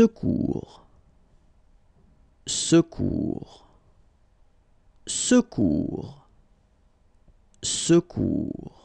secours, secours, secours, secours.